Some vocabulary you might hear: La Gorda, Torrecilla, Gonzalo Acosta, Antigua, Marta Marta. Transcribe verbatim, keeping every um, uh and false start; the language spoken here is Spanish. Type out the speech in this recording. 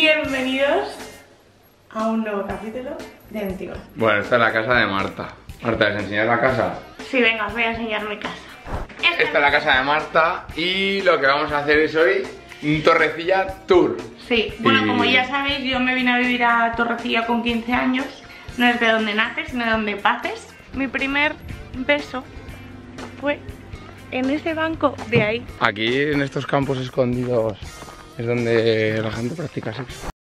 Bienvenidos a un nuevo capítulo de Antigua. Bueno, esta es la casa de Marta. Marta, ¿les enseñas la casa? Sí, venga, os voy a enseñar mi casa. Esta, esta es la casa de Marta y lo que vamos a hacer es hoy un Torrecilla Tour. Sí, bueno, y... como ya sabéis, yo me vine a vivir a Torrecilla con quince años. No es de donde naces, sino de donde paces. Mi primer beso fue en ese banco de ahí. Aquí, en estos campos escondidos, es donde la gente practica sexo.